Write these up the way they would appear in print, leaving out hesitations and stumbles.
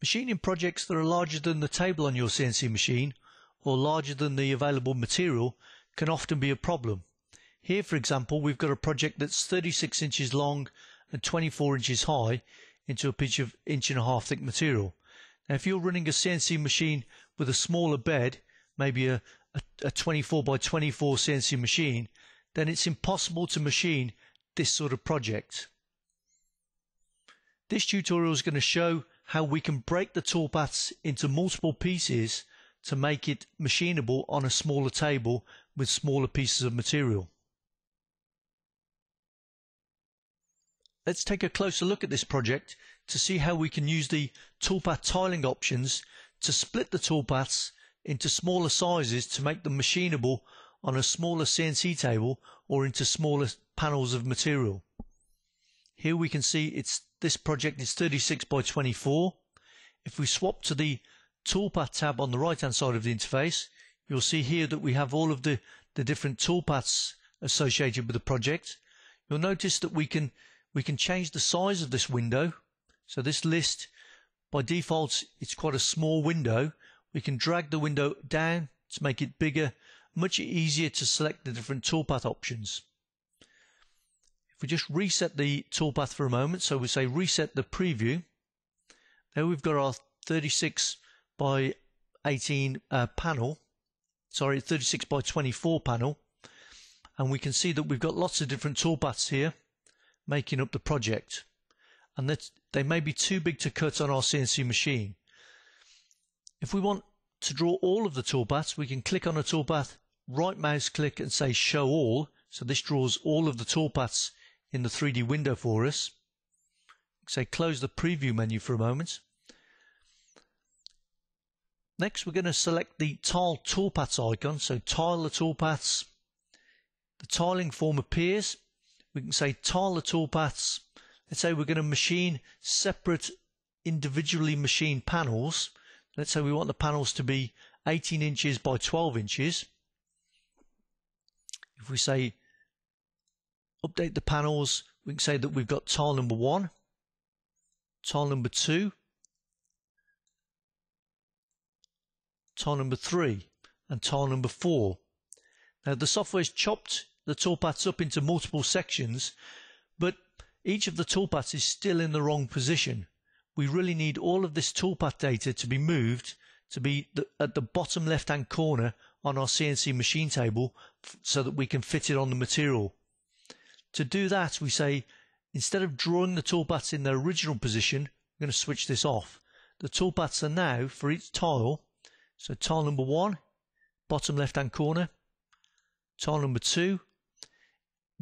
Machining projects that are larger than the table on your CNC machine or larger than the available material can often be a problem. Here, for example, we've got a project that's 36 inches long and 24 inches high into a piece of 1.5 inch thick material. Now, if you're running a CNC machine with a smaller bed, maybe a 24 by 24 CNC machine, then it's impossible to machine this sort of project. This tutorial is going to show how we can break the toolpaths into multiple pieces to make it machinable on a smaller table with smaller pieces of material. Let's take a closer look at this project to see how we can use the toolpath tiling options to split the toolpaths into smaller sizes to make them machinable on a smaller CNC table or into smaller panels of material. Here we can see this project is 36 by 24. If we swap to the toolpath tab on the right hand side of the interface, you'll see here that we have all of the different toolpaths associated with the project. You'll notice that we can change the size of this window. So this list, by default, it's quite a small window. We can drag the window down to make it bigger, much easier to select the different toolpath options. If we just reset the toolpath for a moment, so we say reset the preview, there we've got our 36 by 18 panel, sorry, 36 by 24 panel, and we can see that we've got lots of different toolpaths here making up the project, and that they may be too big to cut on our CNC machine. If we want to draw all of the toolpaths, we can click on a toolpath, right mouse click and say show all. So this draws all of the toolpaths in the 3D window for us. Say close the preview menu for a moment. Next we're going to select the tile toolpaths icon, so tile the toolpaths. The tiling form appears. We can say tile the toolpaths. Let's say we're going to machine separate individually machined panels. Let's say we want the panels to be 18 inches by 12 inches. If we say update the panels, we can say that we've got tile number 1, tile number 2, tile number 3 and tile number 4. Now the software's chopped the toolpaths up into multiple sections, but each of the toolpaths is still in the wrong position. We really need all of this toolpath data to be moved to be at the bottom left hand corner on our CNC machine table so that we can fit it on the material. To do that, we say instead of drawing the toolpaths in their original position, we're going to switch this off. The toolpaths are now for each tile, so tile number 1, bottom left hand corner, tile number 2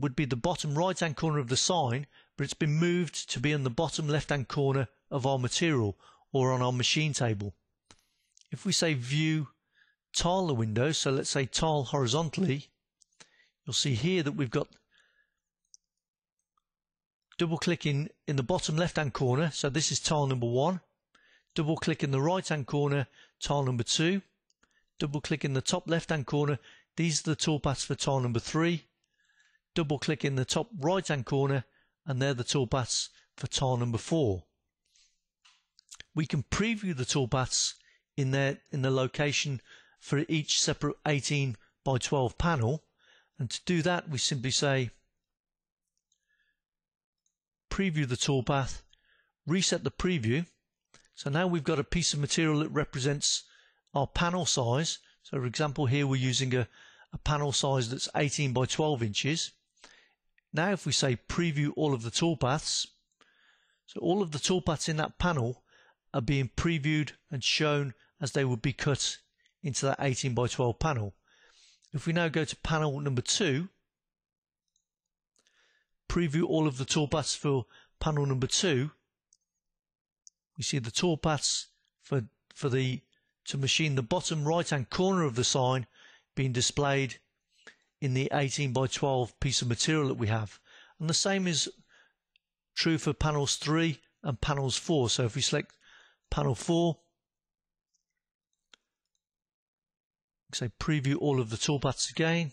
would be the bottom right hand corner of the sign, but it's been moved to be in the bottom left hand corner of our material or on our machine table. If we say view tile the window, so let's say tile horizontally, you'll see here that we've got double click in the bottom left hand corner, so this is tile number 1, double click in the right hand corner, tile number 2, double click in the top left hand corner, these are the toolpaths for tile number 3, double click in the top right hand corner and they're the toolpaths for tile number 4. We can preview the toolpaths in the location for each separate 18 by 12 panel, and to do that we simply say preview the toolpath, reset the preview. So now we've got a piece of material that represents our panel size. So for example here we're using a panel size that's 18 by 12 inches. Now if we say preview all of the toolpaths, so all of the toolpaths in that panel are being previewed and shown as they would be cut into that 18 by 12 panel. If we now go to panel number 2, preview all of the toolpaths for panel number 2, we see the toolpaths to machine the bottom right hand corner of the sign being displayed in the 18 by 12 piece of material that we have, and the same is true for panels 3 and panels 4. So if we select panel 4, say preview all of the toolpaths again.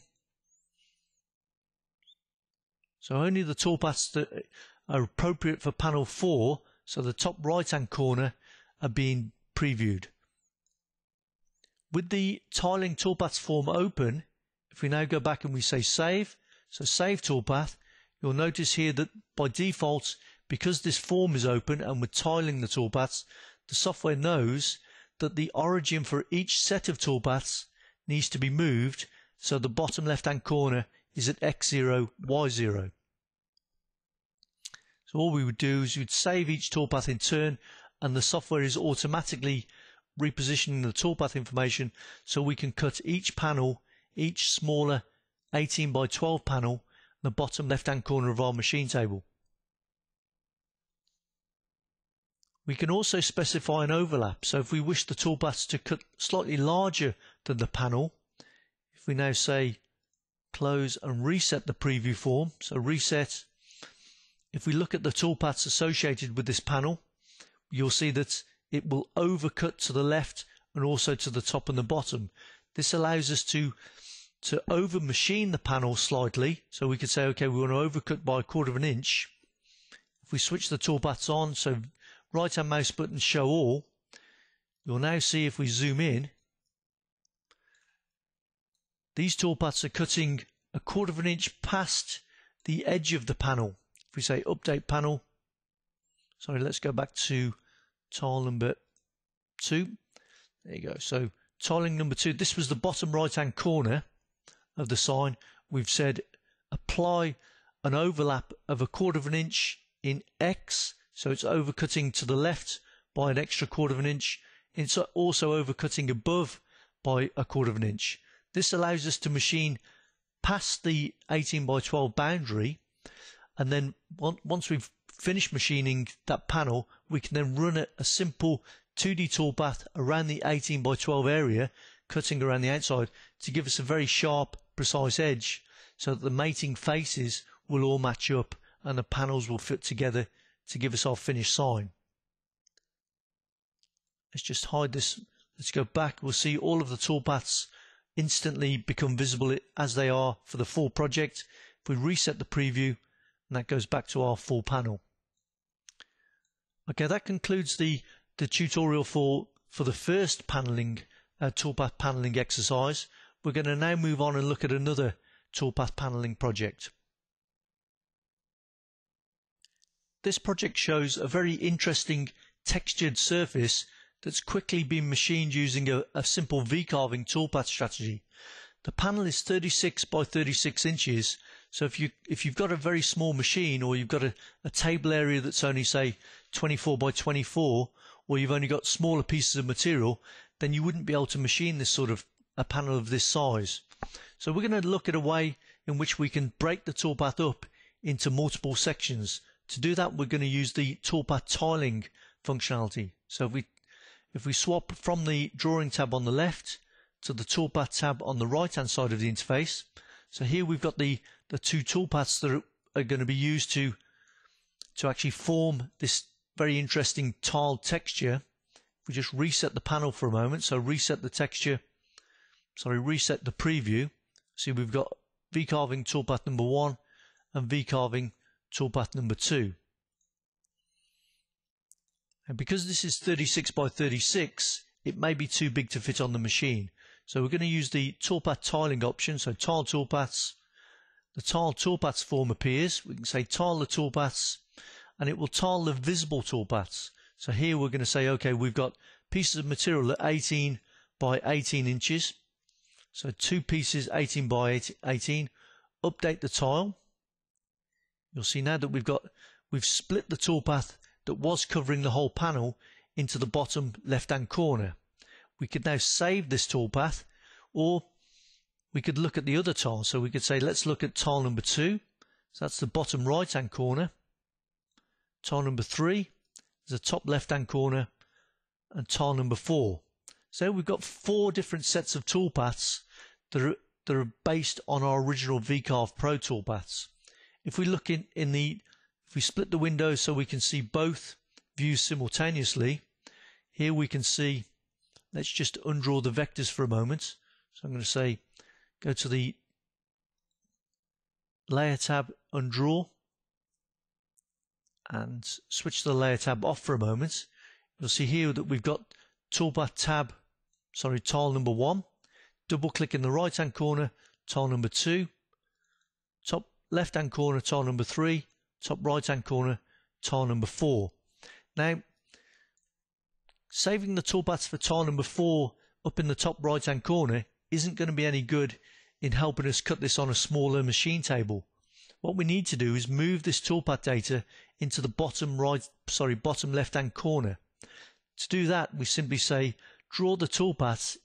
So only the toolpaths that are appropriate for panel 4, so the top right hand corner are being previewed. With the tiling toolpaths form open, if we now go back and we say save, so save toolpath, you'll notice here that by default, because this form is open and we're tiling the toolpaths, the software knows that the origin for each set of toolpaths needs to be moved, so the bottom left hand corner is at X0, Y0. So all we would do is you'd save each toolpath in turn, and the software is automatically repositioning the toolpath information so we can cut each panel, each smaller 18 by 12 panel, in the bottom left hand corner of our machine table. We can also specify an overlap, so if we wish the toolpaths to cut slightly larger than the panel, if we now say close and reset the preview form, so reset, if we look at the toolpaths associated with this panel, you'll see that it will overcut to the left and also to the top and the bottom. This allows us to over machine the panel slightly, so we could say, okay, we want to overcut by 1/4 of an inch. If we switch the toolpaths on, so right hand mouse button show all, you'll now see if we zoom in, these toolpaths are cutting 1/4 of an inch past the edge of the panel. If we say update panel, sorry, let's go back to tile number 2, there you go, so tiling number 2, this was the bottom right hand corner of the sign. We've said apply an overlap of 1/4 of an inch in X, so it's overcutting to the left by an extra 1/4 of an inch. It's also overcutting above by 1/4 of an inch. This allows us to machine past the 18 by 12 boundary, and then once we've finished machining that panel, we can then run a simple 2D toolpath around the 18 by 12 area, cutting around the outside to give us a very sharp, precise edge, so that the mating faces will all match up and the panels will fit together to give us our finished sign. Let's just hide this. Let's go back. We'll see all of the toolpaths instantly become visible as they are for the full project. If we reset the preview, and that goes back to our full panel. Okay, that concludes the tutorial for the first paneling, toolpath paneling exercise. We're going to now move on and look at another toolpath paneling project. This project shows a very interesting textured surface that's quickly been machined using a simple V-carving toolpath strategy. The panel is 36 by 36 inches, so if you've got a very small machine, or you've got a table area that's only, say, 24 by 24, or you've only got smaller pieces of material, then you wouldn't be able to machine this sort of a panel of this size. So we're going to look at a way in which we can break the toolpath up into multiple sections. To do that, we're going to use the toolpath tiling functionality. So if we swap from the drawing tab on the left to the toolpath tab on the right hand side of the interface, so here we've got the two toolpaths that are going to be used to actually form this very interesting tiled texture. If we just reset the panel for a moment, so reset the texture, sorry, reset the preview, see we've got V-carving toolpath number 1 and V-carving toolpath number 2. And because this is 36 by 36, it may be too big to fit on the machine. So we're going to use the toolpath tiling option, so tile toolpaths. The tile toolpaths form appears. We can say tile the toolpaths, and it will tile the visible toolpaths. So here we're going to say, okay, we've got pieces of material at 18 by 18 inches. So two pieces, 18 by 18. Update the tile. You'll see now that we've split the toolpath that was covering the whole panel into the bottom left-hand corner. We could now save this toolpath, or we could look at the other tile. So we could say, let's look at tile number 2. So that's the bottom right-hand corner. Tile number 3 is the top left-hand corner, and tile number 4. So we've got 4 different sets of toolpaths that are based on our original VCarve Pro toolpaths. If we look if we split the window so we can see both views simultaneously, here we can see, let's just undraw the vectors for a moment. So I'm going to say, go to the layer tab, undraw, and switch the layer tab off for a moment. You'll see here that we've got toolpath tab, sorry, tile number 1. Double click in the right hand corner, tile number 2. Top left hand corner, tile number 3. Top right hand corner, tile number 4. Now, saving the toolpaths for tile number 4 up in the top right hand corner isn't going to be any good in helping us cut this on a smaller machine table. What we need to do is move this toolpath data into the bottom left hand corner. To do that, we simply say draw the toolpaths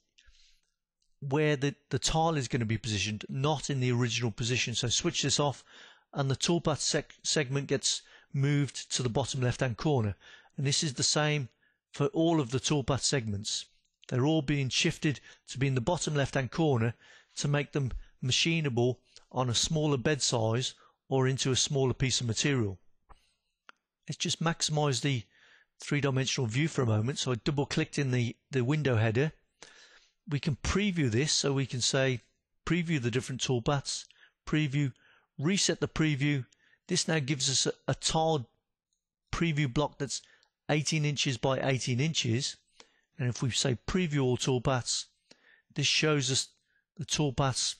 where the tile is going to be positioned, not in the original position. So switch this off and the toolpath segment gets moved to the bottom left hand corner. And this is the same for all of the toolpath segments. They're all being shifted to be in the bottom left hand corner to make them machinable on a smaller bed size or into a smaller piece of material. Let's just maximize the three-dimensional view for a moment. So I double clicked in the window header. We can preview this, so we can say preview the different toolpaths, preview, reset the preview. This now gives us a tiled preview block that's 18 inches by 18 inches. And if we say preview all toolpaths, this shows us the toolpaths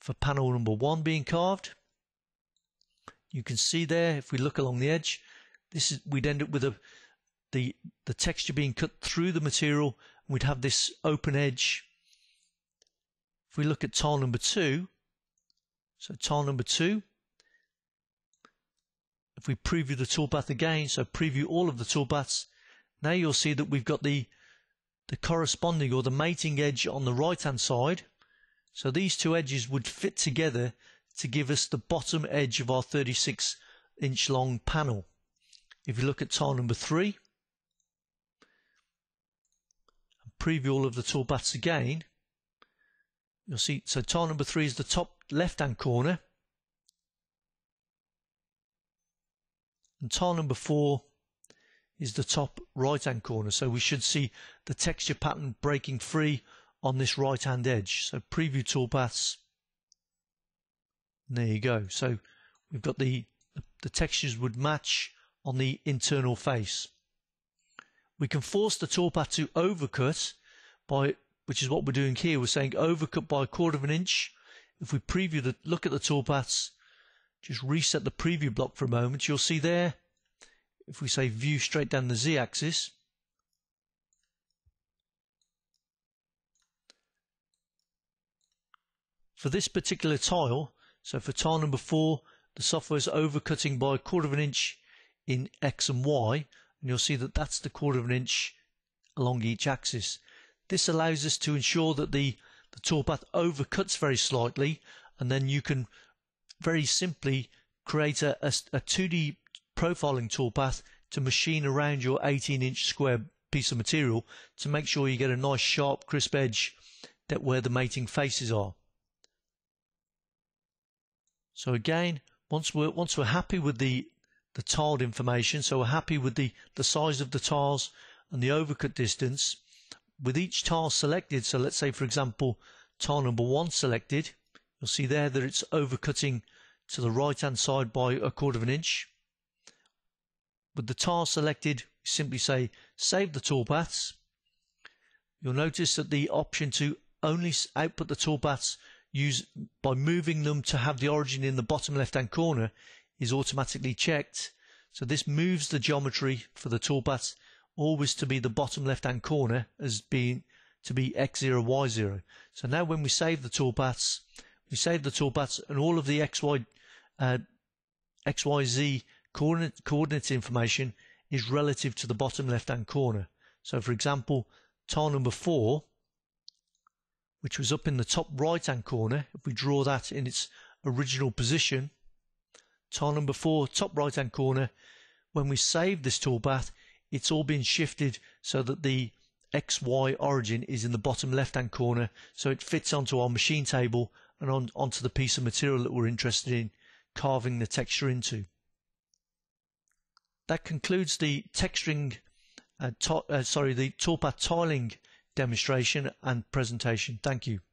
for panel number 1 being carved. You can see there, if we look along the edge, this is, we'd end up with the texture being cut through the material, and we'd have this open edge. If we look at tile number 2, so tile number 2, if we preview the toolpath again, so preview all of the toolpaths, now you'll see that we've got the corresponding or the mating edge on the right hand side. So these two edges would fit together to give us the bottom edge of our 36-inch long panel. If you look at tile number 3, and preview all of the toolpaths again, you'll see, so tile number 3 is the top left-hand corner, and tile number 4 is the top right-hand corner. So we should see the texture pattern breaking free on this right-hand edge. So preview toolpaths. There you go. So we've got the textures would match on the internal face. We can force the toolpath to overcut by, which is what we're doing here. We're saying overcut by 1/4 of an inch. If we preview the, look at the toolpaths, just reset the preview block for a moment. You'll see there, if we say view straight down the z-axis, for this particular tile, so for tile number 4, the software is overcutting by 1/4 of an inch in X and Y, and you'll see that that's the 1/4 of an inch along each axis. This allows us to ensure that the toolpath overcuts very slightly, and then you can very simply create a 2D profiling toolpath to machine around your 18-inch square piece of material to make sure you get a nice sharp crisp edge that where the mating faces are. So again, once we're happy with the tiled information, so we're happy with the size of the tiles and the overcut distance, with each tile selected, so let's say for example tile number 1 selected, you'll see there that it's overcutting to the right hand side by 1/4 of an inch. With the tile selected, simply say save the toolpaths. You'll notice that the option to only output the toolpaths use by moving them to have the origin in the bottom left hand corner is automatically checked, so this moves the geometry for the toolpaths always to be the bottom left hand corner as being to be x0 y0. So now when we save the toolpaths, and all of the xyz coordinate information is relative to the bottom left hand corner. So for example tile number 4, which was up in the top right hand corner, if we draw that in its original position, tile number 4 top right hand corner, when we save this toolpath it's all been shifted so that the XY origin is in the bottom left hand corner, so it fits onto our machine table and onto the piece of material that we're interested in carving the texture into. That concludes the toolpath tiling demonstration and presentation. Thank you.